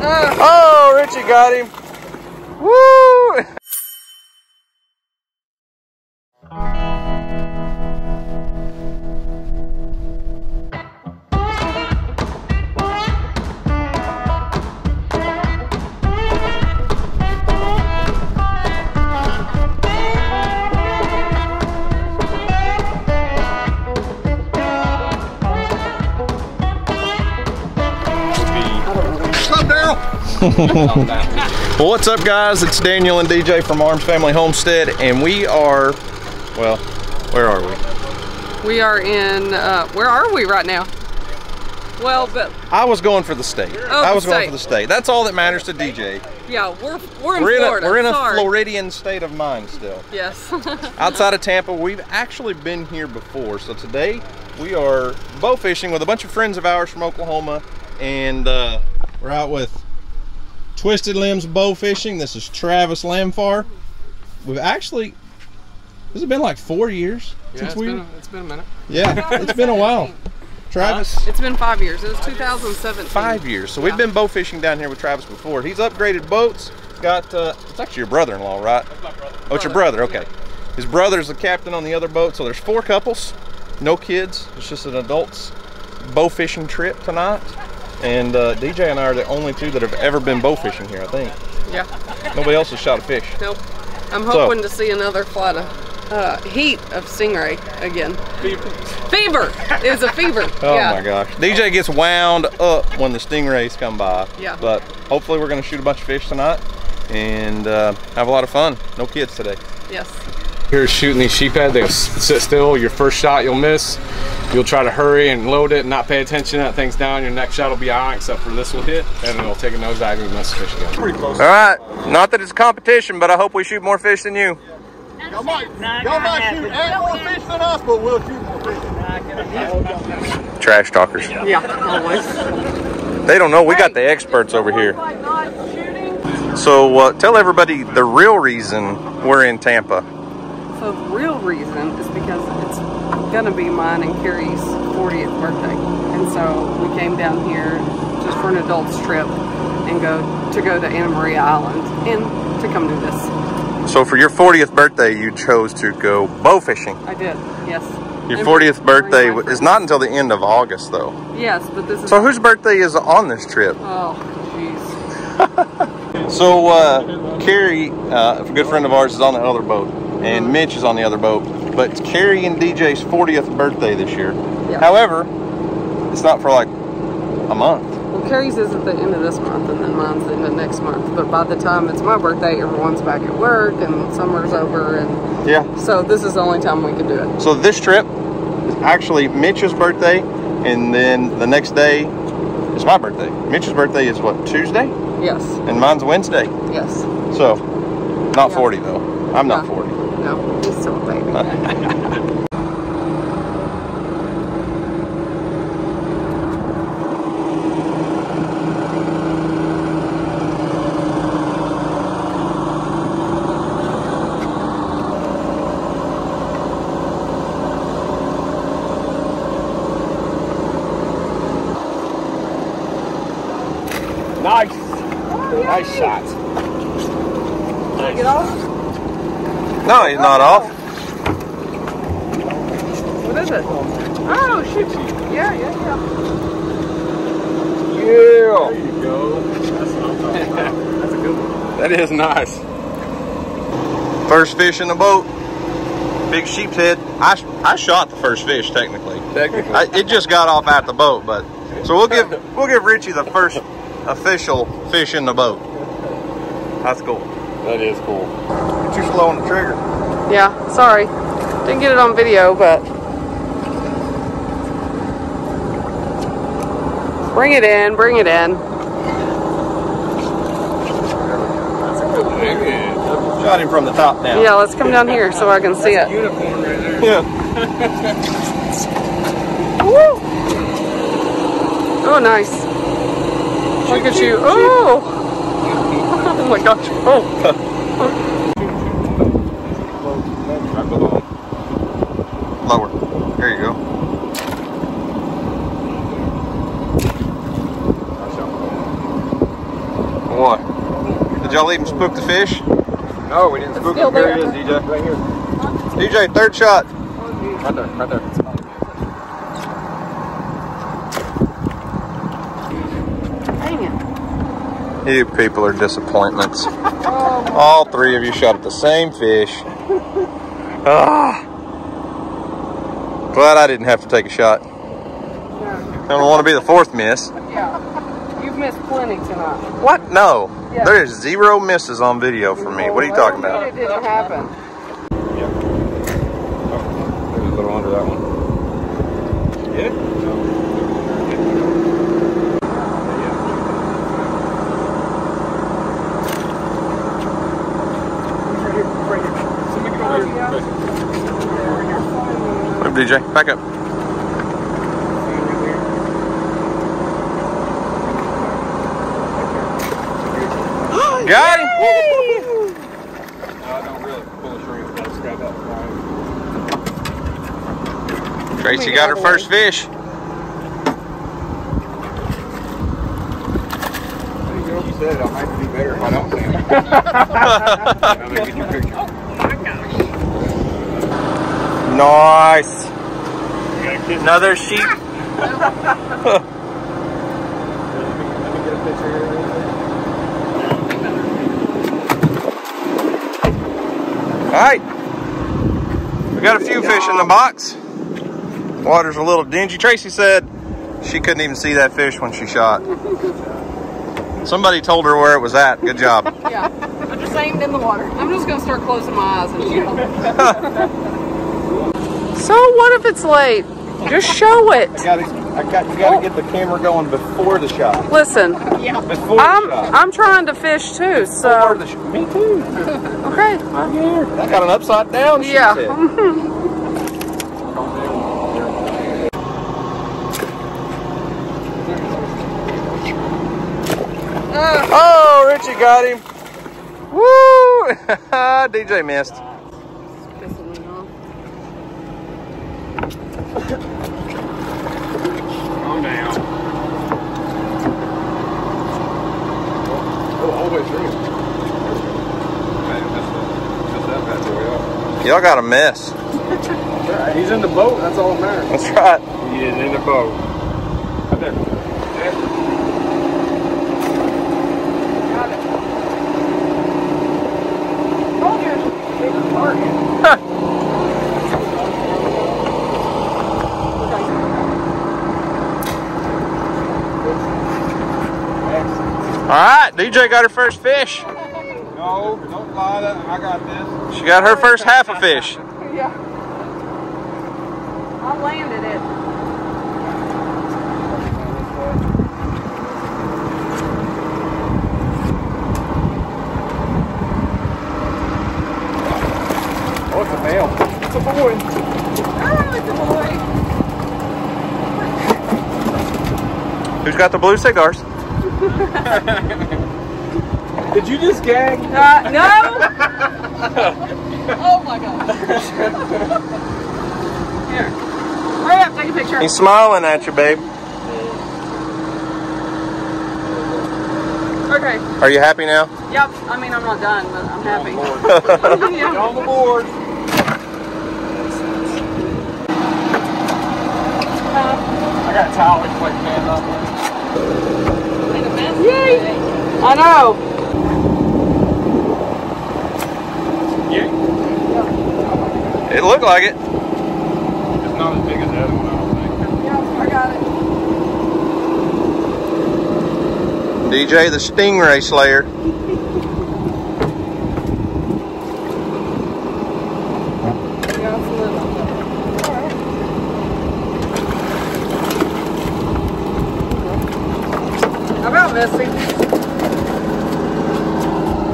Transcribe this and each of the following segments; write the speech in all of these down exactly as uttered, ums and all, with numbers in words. Uh, oh, Richie got him. Woo! Well, what's up, guys? It's Daniel and D J from Arms Family Homestead, and we are, well, where are we? We are in, uh, where are we right now? Well, but I was going for the state. Oh, I was state. going for the state. That's all that matters to D J. Yeah, we're we're in we're Florida. In a, we're in a Sorry. Floridian state of mind still. Yes. Outside of Tampa, we've actually been here before. So today we are bow fishing with a bunch of friends of ours from Oklahoma, and uh, we're out with Twisted Limbs Bowfishing. This is Travis Lamphar. We've actually, has it been like four years yeah, since it's we? Been a, it's been a minute. Yeah, it's been a while. Travis? It's been five years. It was two thousand seventeen. Five years. So yeah. We've been bowfishing down here with Travis before. He's upgraded boats. Got, uh, it's actually your brother-in-law, right? That's my brother. Oh, it's your brother. Okay. Yeah. His brother's the captain on the other boat. So there's four couples, no kids. It's just an adult's bowfishing trip tonight. And uh, D J and I are the only two that have ever been bow fishing here, I think. Yeah. Nobody else has shot a fish. Nope. I'm hoping so. to see another flight of uh, heat of stingray again. Fever. Fever is a fever. Oh yeah. My gosh. D J gets wound up when the stingrays come by. Yeah. But hopefully we're going to shoot a bunch of fish tonight and uh, have a lot of fun. No kids today. Yes. Here shooting these sheephead, they'll sit still. Your first shot you'll miss. You'll try to hurry and load it and not pay attention. That thing's down. Your next shot will be all right, except for this will hit. And it'll take a nosedive and miss the fish again. Pretty close. All right. Not that it's competition, but I hope we shoot more fish than you. Yeah. Y'all might, y'all might shoot eight more fish than us, but we'll shoot more fish. Trash talkers. Yeah, always. They don't know. We got the experts over here. So uh, tell everybody the real reason we're in Tampa. So the real reason is because it's gonna be mine and Carrie's fortieth birthday, and so we came down here just for an adults trip and go to go to Anna Maria Island and to come do this. So for your fortieth birthday, you chose to go bow fishing. I did, yes. Your fortieth birthday is not until the end of August, though. Yes, but this is. So whose birthday is on this trip? Oh, jeez. So uh, Carrie, uh, a good friend of ours, is on the other boat. And Mitch is on the other boat, but it's Carrie and D J's fortieth birthday this year. Yeah. However, it's not for like a month. Well, Carrie's is at the end of this month, and then mine's in the next month. But by the time it's my birthday, everyone's back at work, and summer's over, and yeah. So this is the only time we can do it. So this trip is actually Mitch's birthday, and then the next day is my birthday. Mitch's birthday is what, Tuesday? Yes. And mine's Wednesday. Yes. So not yeah. forty though. I'm not yeah. forty. No, he's still a baby. Nice! Oh, nice shot. Can I get off? No, he's not oh. off. What is it? Oh, shoot. Yeah, yeah, yeah. Yeah. There you go. That's what I'm talking about. That's a good one. That is nice. First fish in the boat. Big sheep's head. I, I shot the first fish, technically. Technically. I, it just got off at the boat, but. So we'll give, we'll give Richie the first official fish in the boat. That's cool. That is cool. Too slow on the trigger. Yeah, sorry. Didn't get it on video, but bring it in, bring it in. Shot him from the top down. Yeah, let's come down here so I can see it. Unicorn right there. Yeah. Woo! Oh, nice. Look at you. Oh! Oh my gosh. Oh. Lower. There you go. y'all even spook the fish? No, we didn't spook them. Here it is, D J. Right here. D J, third shot. Right there, right there. Dang it. You people are disappointments. Oh, all three of you shot at the same fish. Ah. Glad I didn't have to take a shot. Yeah. I don't want to be the fourth miss. Yeah. You've missed plenty tonight. What? No. Yeah. There is zero misses on video for me. What are you talking about? It didn't happen. Yeah. Oh, there's a little under that one. Get it? No. Right here. Right here. Somebody get over here. Oh, yeah. D J, back up. Got him! No, I don't really pull the string. Let's grab that fly. Tracy got her first fish. You said it, I might be better if I don't see him. I'll get your picture. Oh my gosh. Nice! Another sheep. Alright. We got a few fish in the box. Water's a little dingy. Tracy said she couldn't even see that fish when she shot. Somebody told her where it was at. Good job. Yeah. I just aimed in the water. I'm just going to start closing my eyes and shoot. So what if it's late? Just show it. I gotta, I got, you gotta get the camera going before the shot. Listen, yeah. Before I'm, the shot. I'm trying to fish too, so. The sh me too. Okay. I'm here. I got an upside down. Yeah. Oh, Richie got him. Woo! D J missed. Calm down. Oh, all the way through. Y'all got a mess. Right. He's in the boat, that's all that matters. That's right. He is in the boat. Right there. Got it. Told you, it was working. Huh. Alright, D J got her first fish. No, don't lie, I got this. She got her first half a fish. Yeah. I landed it. Oh, it's a male. It's a boy. Oh, it's a boy. Who's got the blue cigars? Did you just gag? Uh, no! Oh my gosh. Here. Hurry up, take a picture. He's smiling at you, babe. Okay. Are you happy now? Yep. I mean, I'm not done, but I'm happy. On yeah. Get on the board. Uh, I got a towel to wipe my hands off. Yay! I know. Yeah. It looked like it. It's not as big as the other one, I don't think. Yeah, I got it. D J, the stingray slayer.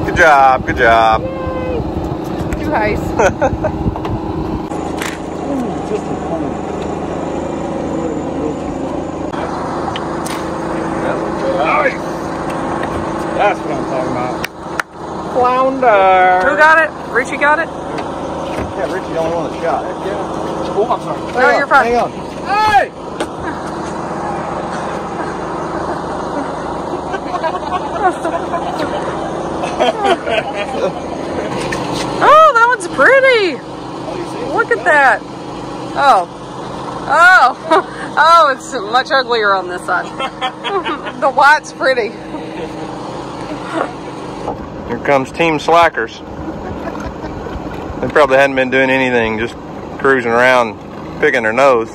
Good job, good job. Yay. Too high. Nice. That's what I'm talking about. Flounder. Who got it? Richie got it? Yeah, Richie the only one that shot. Yeah. Oh, I'm sorry. Hang no, on, you're fine. Hang on. Hey! Oh, oh, it's much uglier on this side. The white's pretty. Here comes Team Slackers. They probably hadn't been doing anything, just cruising around, picking their nose.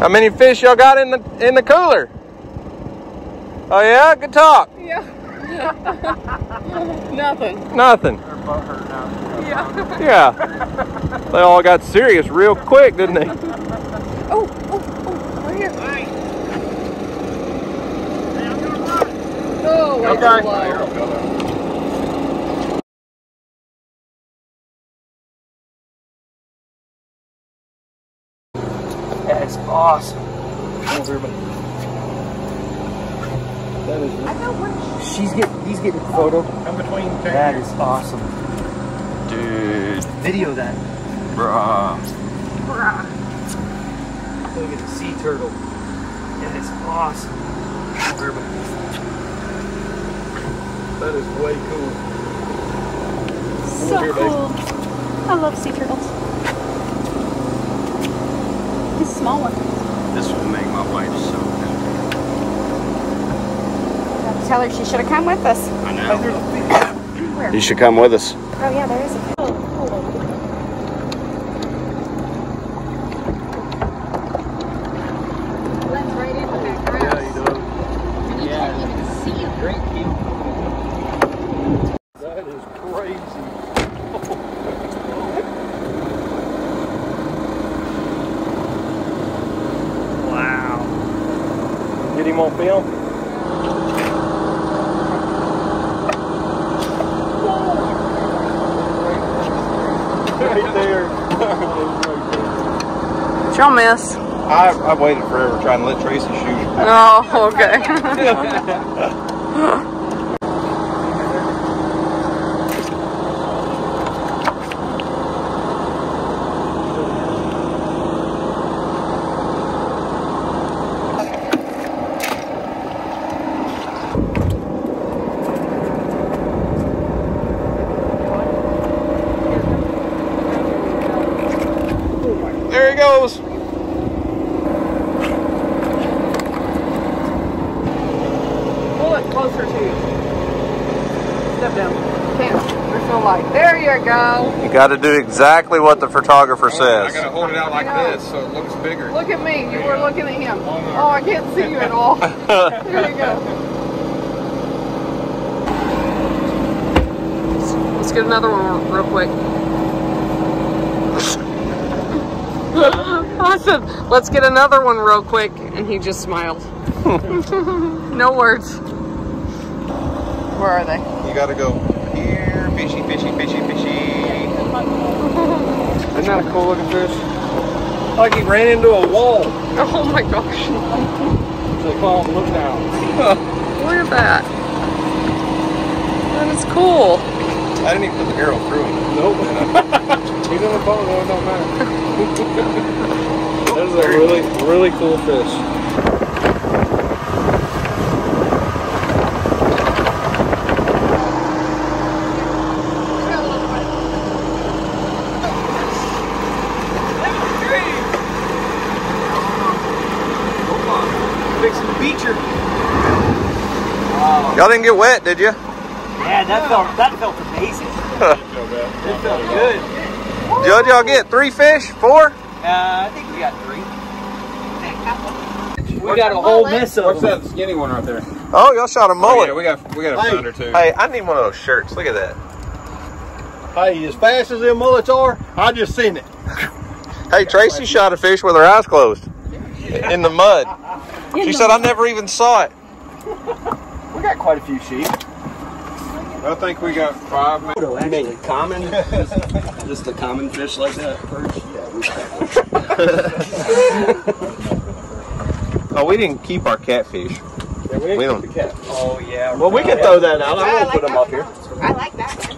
How many fish y'all got in the in the cooler? Oh yeah, good talk. Yeah. Nothing. Nothing. They're butthurt now. Yeah. Yeah. They all got serious real quick, didn't they? Oh, oh, oh, right here. Right. Oh, wait, okay. Wait. That is awesome. Thanks, everybody. That is really... She's getting, he's getting photo. I'm between things. That is awesome. Dude. Video that. Bruh. Bruh. Look at the sea turtle. That is awesome. Thanks, everybody. That is way cool. So here, cool. Baby. I love sea turtles. Small one. This will make my wife so happy. Tell her she should have come with us. I know. You should come with us. Oh yeah, there is a fish. Blends right in with that grass. Yeah, you do. And you yeah. can't even see it. Great view. That is crazy. Get him on film. Right there. What y'all miss? I, I waited forever trying to let Tracy shoot. Oh, okay. Got to do exactly what the photographer says. I got to hold it out like this so it looks bigger. Look at me. You were looking at him. Oh, I can't see you at all. There you go. Let's get another one real quick. I said, let's get another one real quick, and he just smiled. No words. Where are they? You got to go here. Fishy, fishy, fishy, fishy. Isn't that a cool looking fish? Like he ran into a wall. Oh my gosh. So they call him look down. Look at that. That is cool. I didn't even put the arrow through him. Nope. He's on the phone, it don't matter. That is a really, really cool fish. Y'all didn't get wet, did you? Yeah, that felt that felt amazing. It felt good. Did y'all get three fish? Four? Uh, I think we got three. We got a whole mess of them. What's that skinny one right there? Oh, y'all shot a mullet. Oh, yeah, we got we got a hey, pounder too. Hey, I need one of those shirts. Look at that. Hey, as fast as them mullets are, I just seen it. Hey, Tracy shot a fish with her eyes closed in the mud. She said I never even saw it. We got quite a few sheep. I think we got five. Actually, common, just, just a common fish like that. Perch. Yeah. Oh, we didn't keep our catfish. Yeah, we, didn't we don't. Keep the cat. Oh yeah. Well, we can throw that out. I won't like put them up here. I like that.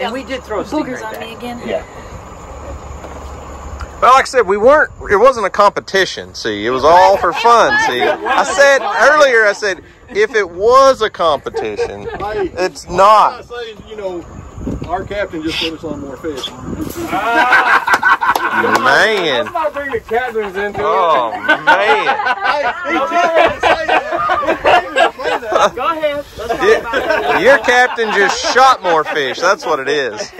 And we did throw stickers on me again. Yeah. Well, like I said, we weren't, it wasn't a competition, see. It was all for fun, see. I said earlier, I said, if it was a competition. Hey, it's not. I'm not saying, you know, our captain just put us on more fish. Ah, man. I'm about to bring the captains into oh, it. Oh, man. Go ahead. Let's talk about it. Your captain just shot more fish. That's what it is.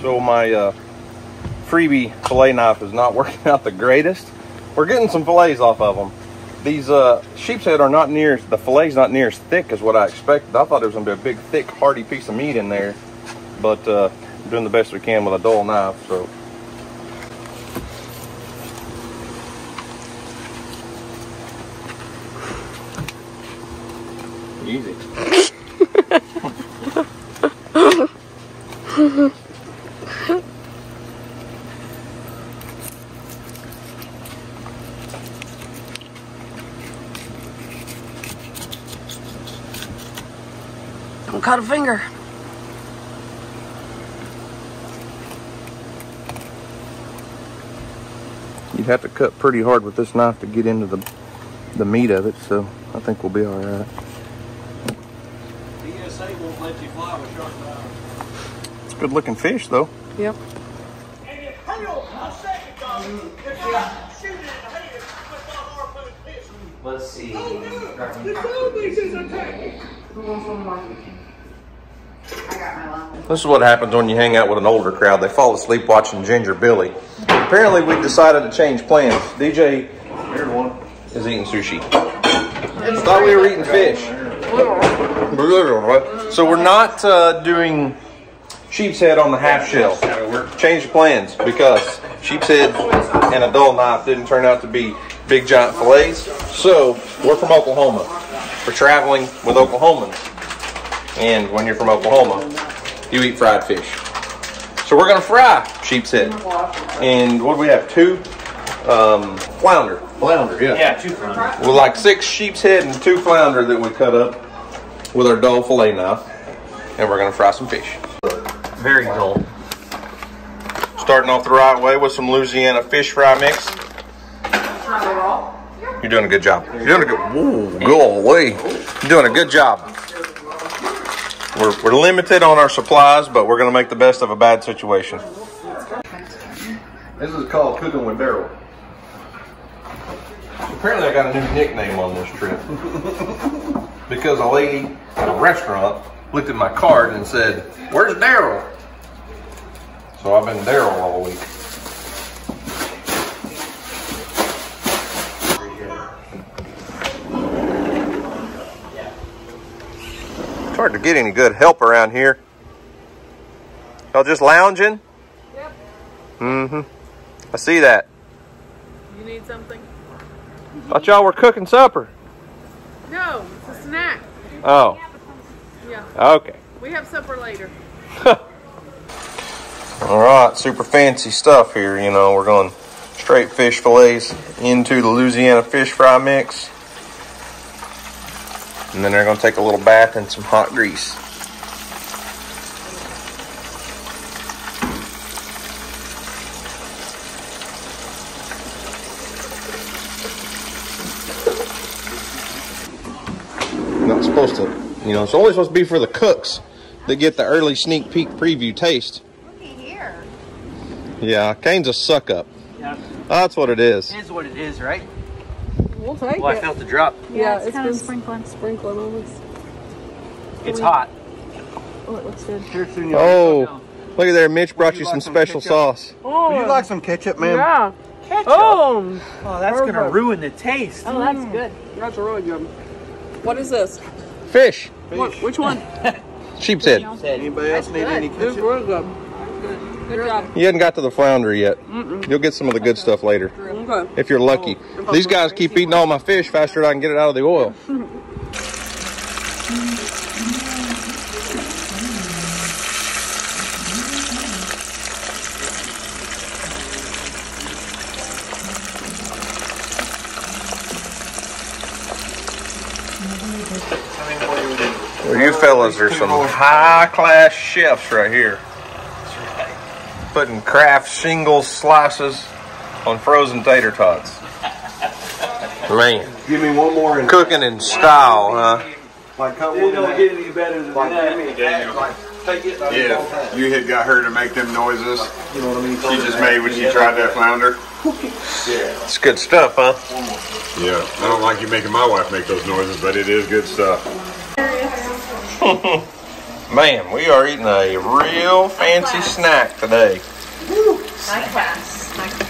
So my uh, freebie fillet knife is not working out the greatest. We're getting some fillets off of them. These uh, sheep's head are not near, the fillet's not near as thick as what I expected. I thought there was gonna be a big, thick, hearty piece of meat in there, but uh, I'm doing the best we can with a dull knife, so. Easy. Caught a finger. You'd have to cut pretty hard with this knife to get into the the meat of it, so I think we'll be all right. The E S A won't let you fly with shark knives. It's a good looking fish, though. Yep. Let's see. This is what happens when you hang out with an older crowd. They fall asleep watching Ginger Billy. Apparently, we've decided to change plans. D J is eating sushi. Thought we were eating fish. So we're not uh, doing sheep's head on the half shell. Changed plans because sheep's head and a dull knife didn't turn out to be big giant fillets. So we're from Oklahoma. We're traveling with Oklahomans. And when you're from Oklahoma, you eat fried fish. So we're gonna fry sheep's head. And what do we have, two? Um, flounder. Flounder, yeah. Yeah, two flounder. With like six sheep's head and two flounder that we cut up with our dull fillet knife. And we're gonna fry some fish. Very dull. Starting off the right way with some Louisiana fish fry mix. You're doing a good job. You're doing a good, whoa, golly. You're doing a good job. We're, we're limited on our supplies, but we're gonna make the best of a bad situation. This is called cooking with Daryl. Apparently I got a new nickname on this trip because a lady at a restaurant looked at my card and said, "Where's Daryl?" So I've been Daryl all week. Hard to get any good help around here. Y'all just lounging? Yep. Mm-hmm. I see that. You need something? Thought y'all were cooking supper. No, it's a snack. Oh. Yeah. Okay. We have supper later. All right, super fancy stuff here. You know, we're going straight fish fillets into the Louisiana fish fry mix. And then they're gonna take a little bath in some hot grease. Not supposed to, you know, it's only supposed to be for the cooks that get the early sneak peek preview taste. Looky here. Yeah, Kane's a suck up. Yeah. Oh, that's what it is. It is what it is, right? We'll take well, it. I felt the drop. Yeah, yeah it's, it's kind been of sprinkling. Sprinkling almost. It's we, hot. Oh, it looks good. Oh, look at there. Mitch brought you, you some like special some sauce. Oh. Would you like some ketchup, ma'am? Yeah. Ketchup? Oh, oh that's going to ruin the taste. Oh, that's mm. good. That's really good. What is this? Fish. Fish. What, which one? Sheep's head. Anybody else that's need good. any ketchup? Really good. Good. Good job. You hadn't got to the flounder yet. Mm-mm. You'll get some of the good stuff later. Okay. If you're lucky. Oh, these guys keep eating all my fish faster than I can get it out of the oil. You fellas are some high-class chefs right here. That's right. Putting Kraft shingle slices on frozen tater tots. Man. Give me one more. In Cooking there. in style, huh? Like, come it don't get any better than like, that. Give me a yeah. Like, take it. Like, yeah. You had got her to make them noises. Like, you know what I mean? She just made when she tried that flounder. Yeah. It's good stuff, huh? Yeah. I don't like you making my wife make those noises, but it is good stuff. Man, we are eating a real fancy class. snack today. Woo. High class. High class.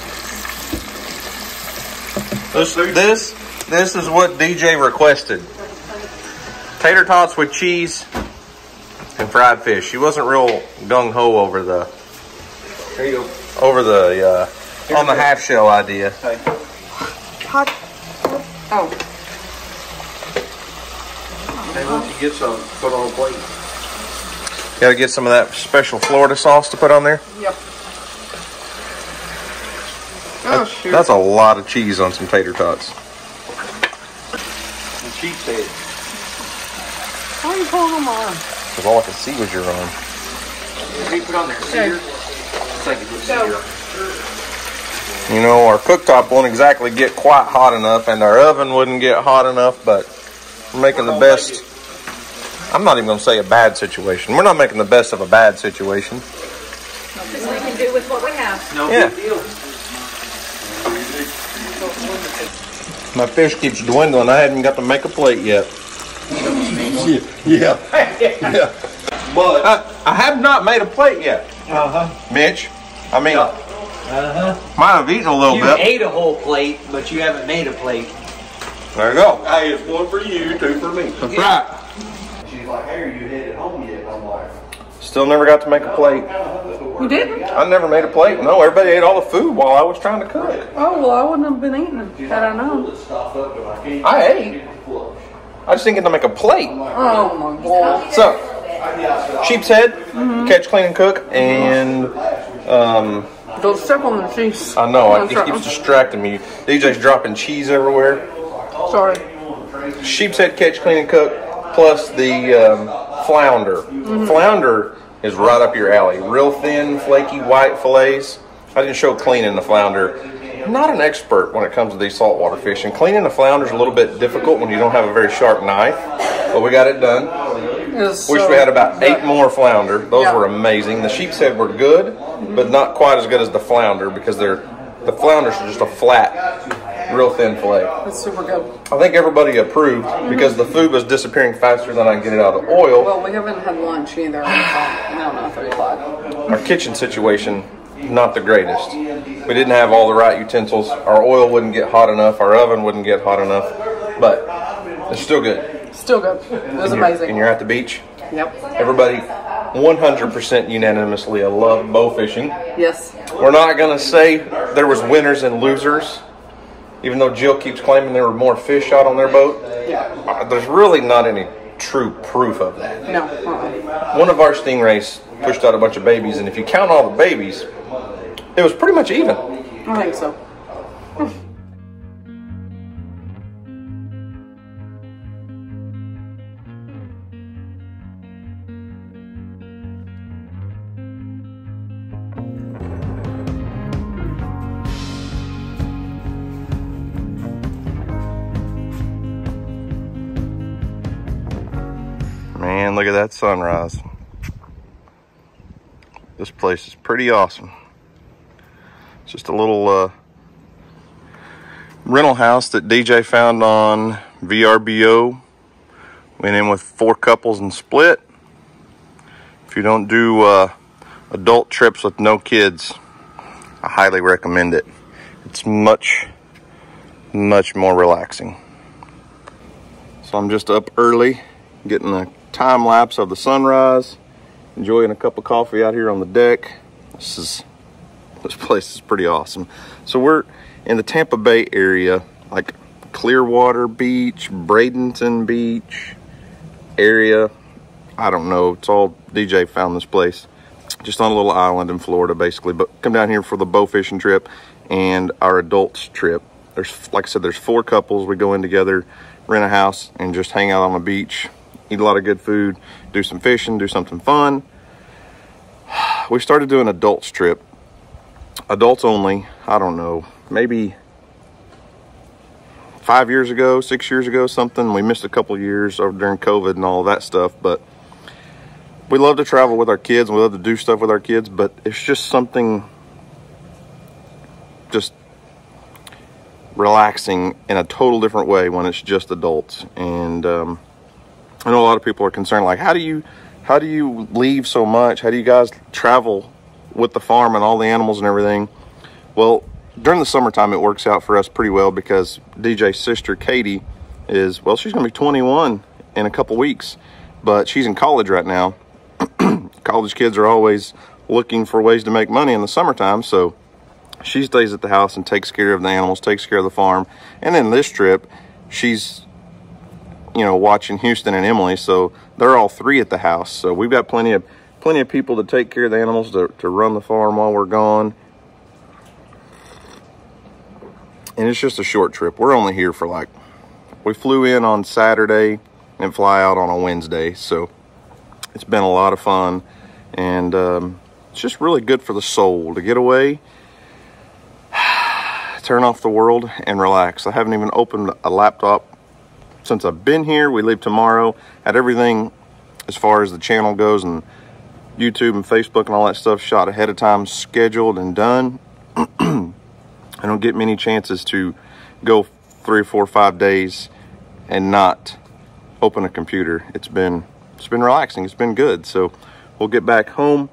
This, this, this is what D J requested. Tater tots with cheese and fried fish. She wasn't real gung-ho over the, there you go. over the, uh, Here's on the half shell idea. Hey. Hot. Oh. Hey, why don't you get some, put on a plate. Gotta get some of that special Florida sauce to put on there? Yep. Oh, shoot. That's a lot of cheese on some tater tots. The sheep's head. Why are you pulling them on? Because all I could see was your arm. What you put on there? Cedar? It's like a good cedar. You know, our cooktop won't exactly get quite hot enough, and our oven wouldn't get hot enough, but we're making the best. I'm not even going to say a bad situation. We're not making the best of a bad situation. Because we can do with what we have. No big deal. My fish keeps dwindling. I haven't got to make a plate yet. Yeah. Yeah. Yeah. But I, I have not made a plate yet. Uh-huh. Mitch, I mean... No. Uh huh. Might have eaten a little you bit. You ate a whole plate, but you haven't made a plate. There you go. Hey, it's one for you, two for me. That's yeah. right. She's like, hey, are you headed home yet? I'm like, still never got to make a plate. You didn't? I never made a plate. No, everybody ate all the food while I was trying to cook. Oh, well, I wouldn't have been eating it. Had I known. I ate. I just didn't get to make a plate. Oh, my God. So, sheep's head, mm-hmm. catch, clean, and cook, and, um... Don't step on the cheese. I know, I, it keeps them. distracting me. D J's dropping cheese everywhere. Sorry. Sheep's head, catch, clean, and cook, plus the um, flounder. Mm-hmm. Flounder is right up your alley. Real thin, flaky, white fillets. I didn't show cleaning the flounder. I'm not an expert when it comes to these saltwater fish, and cleaning the flounder is a little bit difficult when you don't have a very sharp knife, but we got it done. Wish we had about eight more flounder. Those yep. were amazing. The sheep's head were good, but not quite as good as the flounder because they're the flounders are just a flat, real thin fillet. That's super good. I think everybody approved because the food was disappearing faster than I could get it out of the oil. Well, we haven't had lunch either. No, not thirty-five. Our kitchen situation, not the greatest. We didn't have all the right utensils. Our oil wouldn't get hot enough. Our oven wouldn't get hot enough, but it's still good. Still good. It was and amazing. And you're at the beach? Yep. Everybody one hundred percent unanimously loved bow fishing. Yes. We're not going to say there was winners and losers, even though Jill keeps claiming there were more fish shot on their boat. Yeah. There's really not any true proof of that. No. Uh-uh. One of our stingrays pushed out a bunch of babies, and if you count all the babies, it was pretty much even. I think so. Man, look at that sunrise. This place is pretty awesome. It's just a little uh, rental house that D J found on V R B O. Went in with four couples and split. If you don't do uh, adult trips with no kids, I highly recommend it. It's much, much more relaxing. So I'm just up early, getting a time lapse of the sunrise, enjoying a cup of coffee out here on the deck. This is this place is pretty awesome. So we're in the Tampa Bay area, like Clearwater Beach, Bradenton Beach area. I don't know. It's all D J found this place, just on a little island in Florida, basically. But come down here for the bow fishing trip and our adults trip. There's, like I said, there's four couples. We go in together, rent a house, and just hang out on the beach. eat a lot of good food, do some fishing, do something fun. We started doing adults trip, adults only. I don't know, maybe five years ago, six years ago, something. We missed a couple years over during COVID and all that stuff, but we love to travel with our kids and we love to do stuff with our kids, but it's just something just relaxing in a total different way when it's just adults. And um, I know a lot of people are concerned, like, how do you how do you leave so much? How do you guys travel with the farm and all the animals and everything? Well, during the summertime, it works out for us pretty well because D J's sister, Katie, is, well, she's going to be twenty-one in a couple weeks, but she's in college right now. College kids are always looking for ways to make money in the summertime, so she stays at the house and takes care of the animals, takes care of the farm. And then this trip, she's, you know, watching Houston and Emily, so they're all three at the house. So we've got plenty of plenty of people to take care of the animals, to, to run the farm while we're gone. And it's just a short trip. We're only here for like, we flew in on Saturday and fly out on a Wednesday. So it's been a lot of fun. And um, it's just really good for the soul to get away, turn off the world and relax. I haven't even opened a laptop since I've been here. We leave tomorrow. Had everything as far as the channel goes and YouTube and Facebook and all that stuff shot ahead of time, scheduled and done. I don't get many chances to go three, four, five days and not open a computer. It's been, it's been relaxing. It's been good. So we'll get back home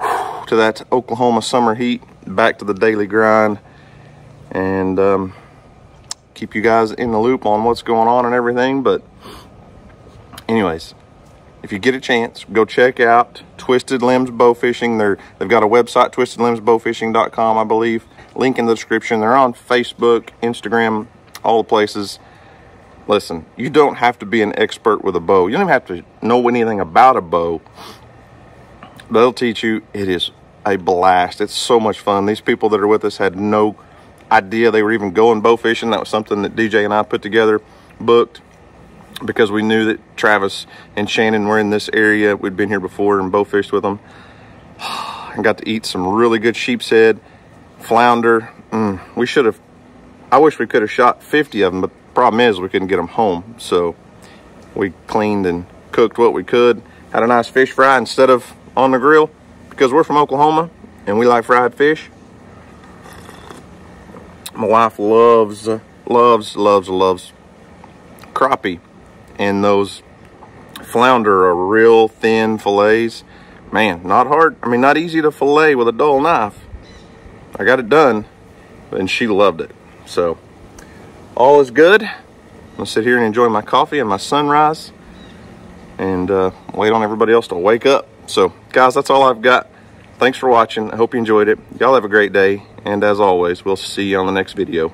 to that Oklahoma summer heat, back to the daily grind, and um, keep you guys in the loop on what's going on and everything. But anyways, if you get a chance, go check out Twisted Limbs Bowfishing. They're, they've got a website, twisted limbs bowfishing dot com, I believe. Link in the description. They're on Facebook, Instagram, all the places. Listen, you don't have to be an expert with a bow. You don't even have to know anything about a bow. They'll teach you. It is a blast. It's so much fun. These people that are with us had no idea they were even going bow fishing. That was something that D J and I put together, booked, because we knew that Travis and Shannon were in this area. We'd been here before and bow fished with them and got to eat some really good sheep's head, flounder. Mm, we should have, I wish we could have shot fifty of them, but the problem is we couldn't get them home. So we cleaned and cooked what we could, had a nice fish fry instead of on the grill because we're from Oklahoma and we like fried fish. My wife loves, loves, loves, loves crappie, and those flounder are real thin fillets. Man, not hard. I mean, not easy to fillet with a dull knife. I got it done, and she loved it. So all is good. I'm gonna sit here and enjoy my coffee and my sunrise, and uh, wait on everybody else to wake up. So, guys, that's all I've got. Thanks for watching. I hope you enjoyed it. Y'all have a great day. And as always, we'll see you on the next video.